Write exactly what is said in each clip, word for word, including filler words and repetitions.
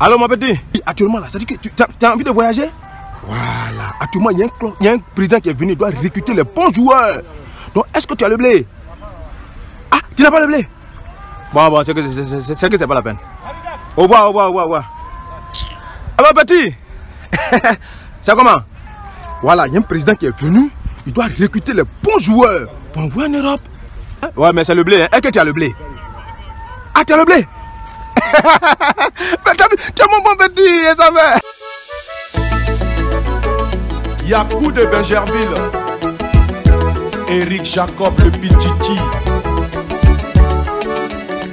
Alors, mon petit, actuellement, là, ça dit que tu as envie de voyager? Voilà, actuellement, il y, y a un président qui est venu, il doit recruter les bons joueurs. Donc, est-ce que tu as le blé? Ah, tu n'as pas le blé? Bon, bon, c'est que c'est pas la peine. Au revoir, au revoir, au revoir, au revoir. Alors, petit, c'est comment? Voilà, il y a un président qui est venu, il doit recruter les bons joueurs pour envoyer en Europe. Hein? Ouais, mais c'est le blé. Hein? Est-ce que tu as le blé? Ah, tu as le blé? Mais tu es mon bon petit, ça va. Yakou de Bergerville, Eric Jacob le Pititi,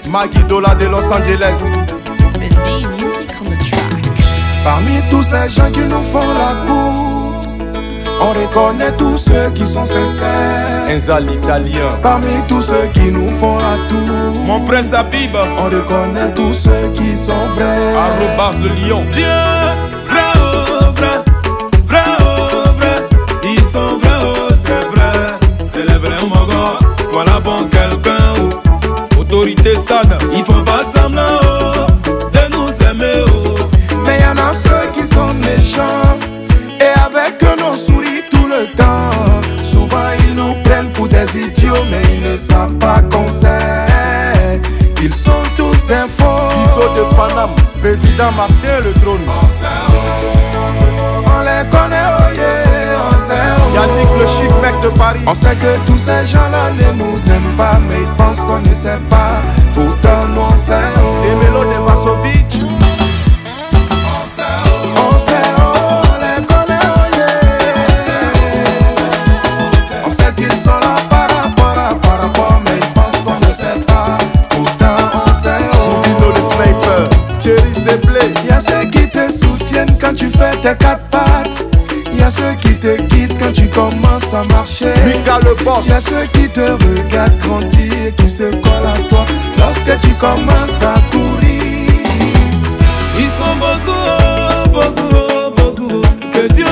Maggie Dola de Los Angeles. Parmi tous ces gens qui nous font la cour, on reconnaît tous ceux qui sont sincères. Enza l'italien. Parmi tous ceux qui nous font la tour, mon prince Habib, on reconnaît tous ceux qui sont vrais. Arrobas le lion. Dieu, bravo, bravo. Voilà bon quelqu'un, oh. Autorité stade, il faut pas semblant, oh, de nous aimer, oh. Mais y'en a ceux qui sont méchants, et avec eux on sourit tout le temps. Souvent ils nous prennent pour des idiots, mais ils ne savent pas qu'on sait qu'ils sont tous des faux. I S O de Paname, président Martin le trône. On sait, oh. On les connaît, oh yeah, on sait, oh. Yannick le chic mec de Paris. On sait que tous ces gens-là ne nous aiment pas, mais ils pensent qu'on ne sait pas. Pourtant nous on sait, oh. Et Melo de Varsovitch. On sait, oh. On sait, oh. On les connaît, oh yeah. On sait, oh. On sait qu'ils sont là par rapport à par rapport, mais ils pensent qu'on ne sait pas. Pourtant on sait, oh. Dino le sniper, Thierry Seblé. Y'a ceux qui te soutiennent quand tu fais tes quatre pattes. Y'a ceux qui te quittent quand tu commences à marcher. Mika le boss. Y'a ceux qui te regardent grandir et qui se collent à toi lorsque tu commences à courir. Ils sont beaucoup, beaucoup, beaucoup. Que Dieu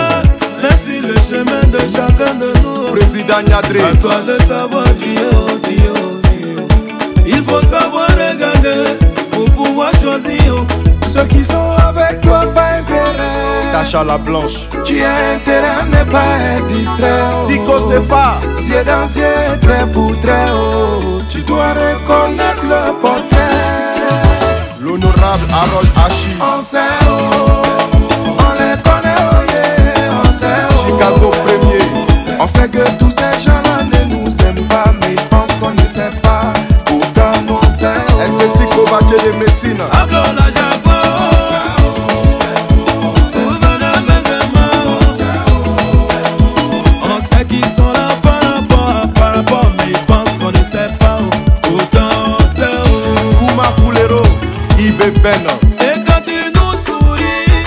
laisse le chemin de chacun de nous. Président Niadré, à toi de savoir Dieu, Dieu, Dieu. Il faut savoir regarder pour pouvoir choisir. Ceux qui sont avec toi, pas intérêt. Tacha la blanche. Tu as intérêt à ne pas être distrait. Oh. Tico Sefa. C'est dans ciel, trait pour trait. Oh. Tu dois reconnaître le portrait. L'honorable Harold Hachi. On sait, oh. On les connaît, oh yeah. On sait, oh. Chicago premier. On sait que tous ces gens-là ne nous aiment pas, mais ils pensent qu'on ne sait pas. Pourtant, on sait, oh. Esthétique au bâtier de Messine. Ben. Et quand tu nous souris,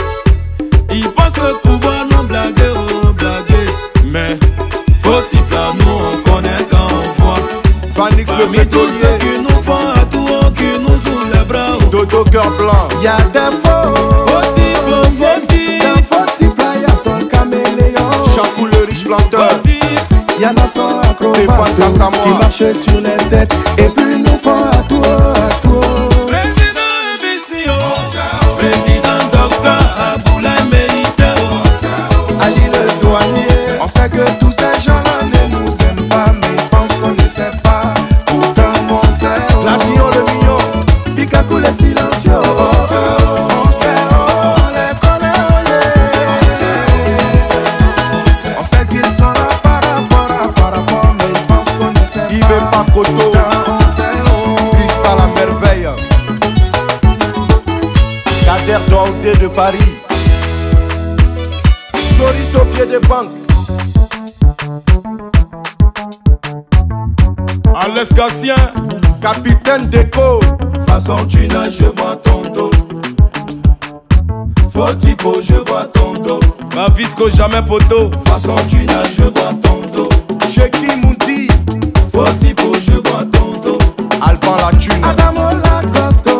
ils pensent pouvoir nous blaguer, oh, blaguer. Mais vos types là, nous on connaît quand on voit. Vanix le métier. Tous ceux qui nous font à tout, oh, qui nous ouvrent les bras, oh. Dodo cœur blanc. Y'a des faux, vos types, vos types. Des faux types là, y'a son caméléon. Chakou le riche planteur. Y'en a son acrobate. Stéphane Kassamoa qui marchait sur les têtes. Et puis nous font à tout, oh, à tout, oh. On sait que tous ces gens-là ne nous aiment pas, mais ils pensent qu'on ne sait pas. Pourtant on sait, oh. Gladio le mignon, Pikachu le silencieux. On sait, oh. On sait, oh. On les connaît, oh yeah. On sait qu'ils sont là par rapport à par rapport, mais ils pensent qu'on ne sait pas. Yves Pacoto, on sait, oh. Chris à la merveille. Kader Douaudé de Paris. Soris au pied de banque. Alex Gassien, capitaine d'écho. Façon tu nages, je vois ton dos. Faux typo, je vois ton dos. Ma visco jamais poteau. Façon tu nages, je vois ton dos. Cheki Mouti. Faux typo, je vois ton dos. Alban la thune. Adamo la costo.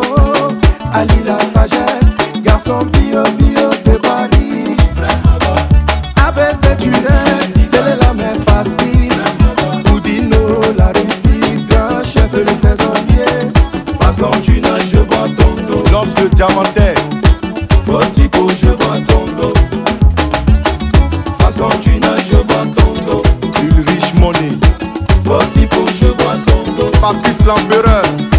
Ali la sagesse. Garçon bio bio de Paris. Abete tu rêves. C'est de la mer facile. Boudino la Russie. Le saisonnier, façon tu nages, je vois ton dos. Lance le diamantaire, Portico, je vois ton dos. Façon tu nages, je vois ton dos. Ulrich Money. Portico, je vois ton dos. Papis l'empereur.